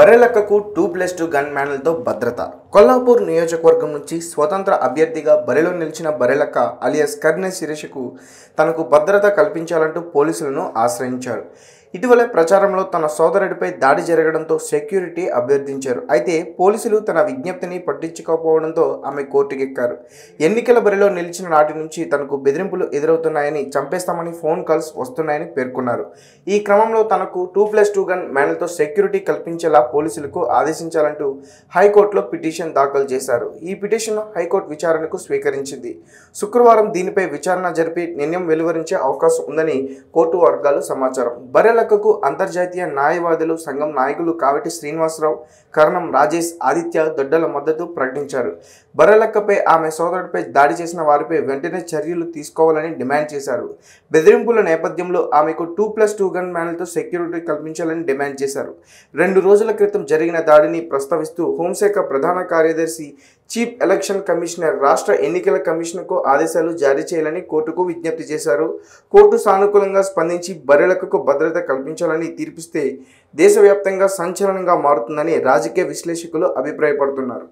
బర్రెలక్కకు 2+2 gun మ్యాన్లతో భద్రత. కొల్లాపూర్ నియోజకవర్గం నుంచి స్వతంత్ర అభ్యర్థిగా బరిలో నిలిచిన బర్రెలక్క అలియాస్ కర్ణె శిరీషకు తనకు భద్రత కల్పించాలంటూ పోలీసులను ఆశ్రయించారు. ఇటీవల ప్రచారంలో తన సోదరుడిపై దాడి జరగడంతో సెక్యూరిటీ అభ్యర్థించారు. అయితే పోలీసులు తన విజ్ఞప్తిని పట్టించుకోకపోవడంతో ఆమె కోర్టుకెక్కారు. ఎన్నికల బరిలో నిలిచిన నాటి నుంచి తనకు బెదిరింపులు ఎదురవుతున్నాయని, చంపేస్తామని ఫోన్ కాల్స్ వస్తున్నాయని పేర్కొన్నారు. ఈ క్రమంలో తనకు 2+2 గన్ మ్యాన్లతో సెక్యూరిటీ కల్పించేలా పోలీసులకు ఆదేశించాలంటూ హైకోర్టులో పిటిషన్ దాఖలు చేశారు. ఈ పిటిషన్ను హైకోర్టు విచారణకు స్వీకరించింది. శుక్రవారం దీనిపై విచారణ జరిపి నిర్ణయం వెలువరించే అవకాశం ఉందని కోర్టు వర్గాలు సమాచారం. బర్రెలక్కకు అంతర్జాతీయ న్యాయవాదులు సంఘం నాయకులు కావటి శ్రీనివాసరావు, కరణం రాజేష్, ఆదిత్య దొడ్డల మద్దతు ప్రకటించారు. బర్రెలక్కపై, ఆమె సోదరుడిపై దాడి చేసిన వారిపై వెంటనే చర్యలు తీసుకోవాలని డిమాండ్ చేశారు. బెదిరింపుల నేపథ్యంలో ఆమెకు 2+2 గన్ మ్యాన్లతో సెక్యూరిటీ కల్పించాలని డిమాండ్ చేశారు. 2 రోజుల క్రితం జరిగిన దాడిని ప్రస్తావిస్తూ హోంశాఖ ప్రధాన కార్యదర్శి, చీఫ్ ఎలక్షన్ కమిషనర్, రాష్ట్ర ఎన్నికల కమిషన్కు ఆదేశాలు జారీ చేయాలని కోర్టుకు విజ్ఞప్తి చేశారు. కోర్టు సానుకూలంగా స్పందించి బర్రెలక్కకు భద్రత కల్పించాలని తీర్పిస్తే దేశవ్యాప్తంగా సంచలనంగా మారుతుందని రాజకీయ విశ్లేషకులు అభిప్రాయపడుతున్నారు.